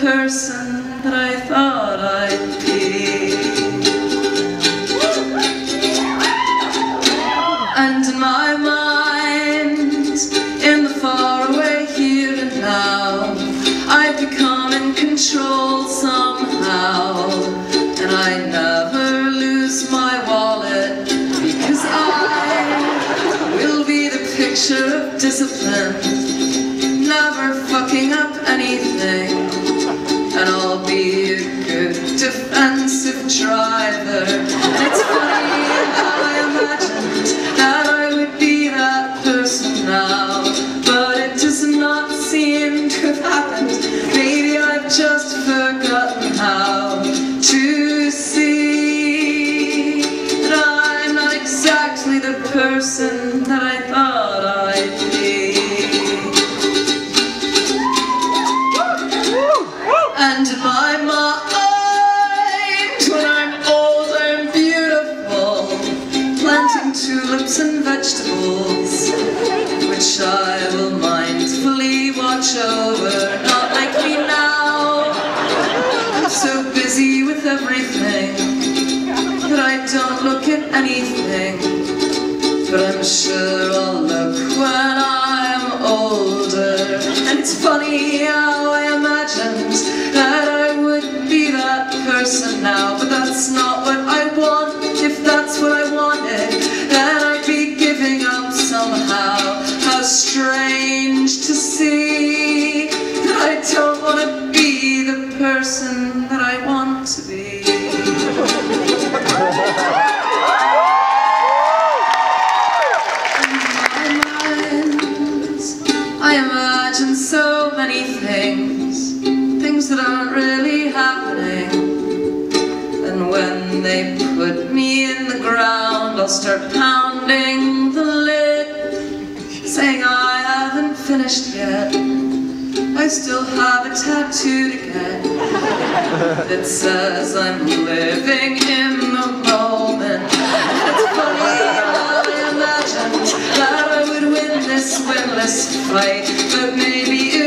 person that I thought I'd be. And in my mind, in the faraway here and now, I've become in control somehow. And I never lose my wallet, because I will be the picture of discipline, never fucking up anything. And I'll be a good defensive driver. And it's funny how I imagined that I would be that person now, but it does not seem to have happened. Maybe I've just forgotten how to see that I'm not exactly the person that I thought I'd be. And in my mind, when I'm old, I'm beautiful, planting tulips and vegetables, which I will mindfully watch over. Not like me now, I'm so busy with everything that I don't look at anything. But I'm sure I'll look when I'm older. And it's funny how I imagined that I would be that person now, but that's not what I want. If that's what I wanted, then I'd be giving up somehow. How strange to see that I don't want to be the person that I want to be. So many things that aren't really happening. And when they put me in the ground, I'll start pounding the lid, saying I haven't finished yet. I still have a tattoo to get that says I'm living in the moment. It's funny how I imagined that I would win this winless fight, but maybe